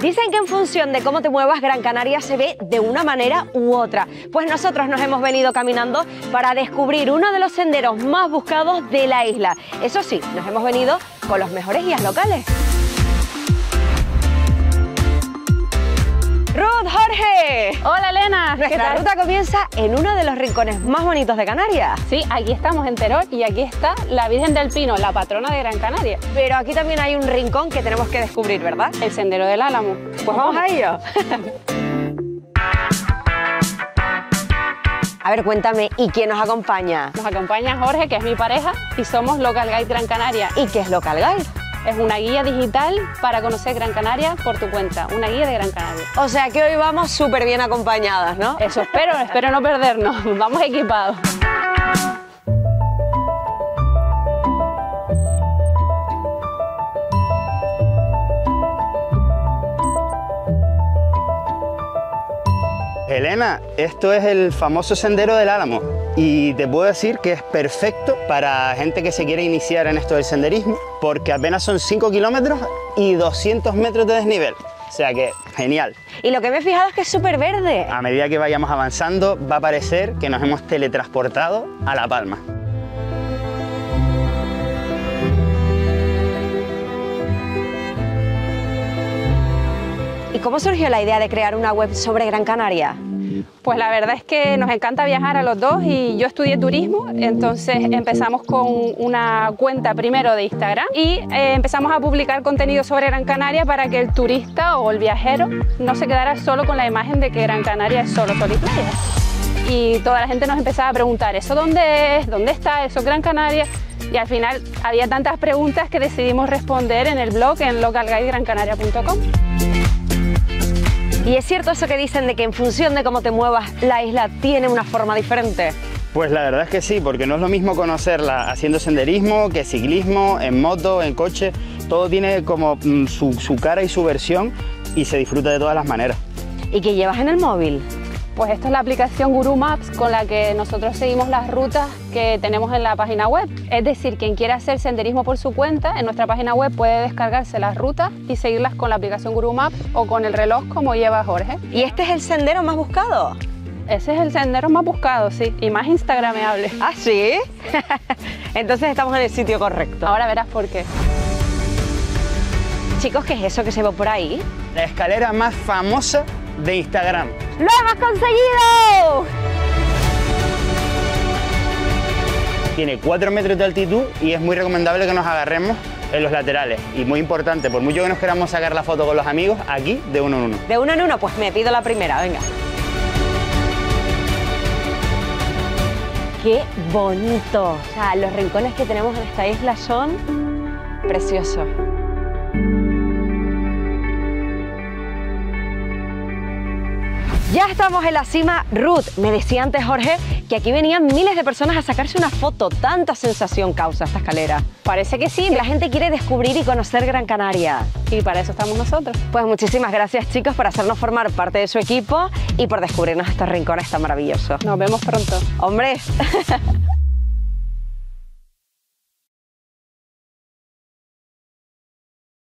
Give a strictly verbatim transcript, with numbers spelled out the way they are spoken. Dicen que en función de cómo te muevas, Gran Canaria se ve de una manera u otra. Pues nosotros nos hemos venido caminando para descubrir uno de los senderos más buscados de la isla. Eso sí, nos hemos venido con los mejores guías locales. ¡Ruth, Jorge! ¡Hola, Elena! Nuestra ruta comienza en uno de los rincones más bonitos de Canarias. Sí, aquí estamos en Teror y aquí está la Virgen del Pino, la patrona de Gran Canaria. Pero aquí también hay un rincón que tenemos que descubrir, ¿verdad? El Sendero del Álamo. Pues vamos, vamos a ello. A ver, cuéntame, ¿y quién nos acompaña? Nos acompaña Jorge, que es mi pareja, y somos Local Guide Gran Canaria. ¿Y qué es Local Guide? Es una guía digital para conocer Gran Canaria por tu cuenta, una guía de Gran Canaria. O sea que hoy vamos súper bien acompañadas, ¿no? Eso espero, espero no perdernos, vamos equipados. Elena, esto es el famoso Sendero del Álamo y te puedo decir que es perfecto para gente que se quiere iniciar en esto del senderismo porque apenas son cinco kilómetros y doscientos metros de desnivel, o sea que genial. Y lo que me he fijado es que es súper verde. A medida que vayamos avanzando va a parecer que nos hemos teletransportado a La Palma. ¿Y cómo surgió la idea de crear una web sobre Gran Canaria? Pues la verdad es que nos encanta viajar a los dos y yo estudié turismo, entonces empezamos con una cuenta primero de Instagram y eh, empezamos a publicar contenido sobre Gran Canaria para que el turista o el viajero no se quedara solo con la imagen de que Gran Canaria es solo sol y playa. Y toda la gente nos empezaba a preguntar, ¿eso dónde es? ¿Dónde está? ¿Eso es Gran Canaria? Y al final había tantas preguntas que decidimos responder en el blog en local guide gran canaria punto com. ¿Y es cierto eso que dicen de que en función de cómo te muevas, la isla tiene una forma diferente? Pues la verdad es que sí, porque no es lo mismo conocerla haciendo senderismo, que ciclismo, en moto, en coche. Todo tiene como su, su cara y su versión y se disfruta de todas las maneras. ¿Y qué llevas en el móvil? Pues esta es la aplicación Guru Maps con la que nosotros seguimos las rutas que tenemos en la página web. Es decir, quien quiera hacer senderismo por su cuenta, en nuestra página web puede descargarse las rutas y seguirlas con la aplicación Guru Maps o con el reloj como lleva Jorge. ¿Y este es el sendero más buscado? Ese es el sendero más buscado, sí, y más instagramable. ¿Ah, sí? Entonces estamos en el sitio correcto. Ahora verás por qué. Chicos, ¿qué es eso que se ve por ahí? La escalera más famosa de Instagram. ¡Lo hemos conseguido! Tiene cuatro metros de altitud y es muy recomendable que nos agarremos en los laterales. Y muy importante, por mucho que nos queramos sacar la foto con los amigos, aquí de uno en uno. De uno en uno, pues me pido la primera, venga. ¡Qué bonito! O sea, los rincones que tenemos en esta isla son preciosos. Ya estamos en la cima, Ruth. Me decía antes, Jorge, que aquí venían miles de personas a sacarse una foto. Tanta sensación causa esta escalera. Parece que sí. La gente quiere descubrir y conocer Gran Canaria. Y para eso estamos nosotros. Pues muchísimas gracias, chicos, por hacernos formar parte de su equipo y por descubrirnos estos rincones tan maravillosos. Nos vemos pronto. ¡Hombre!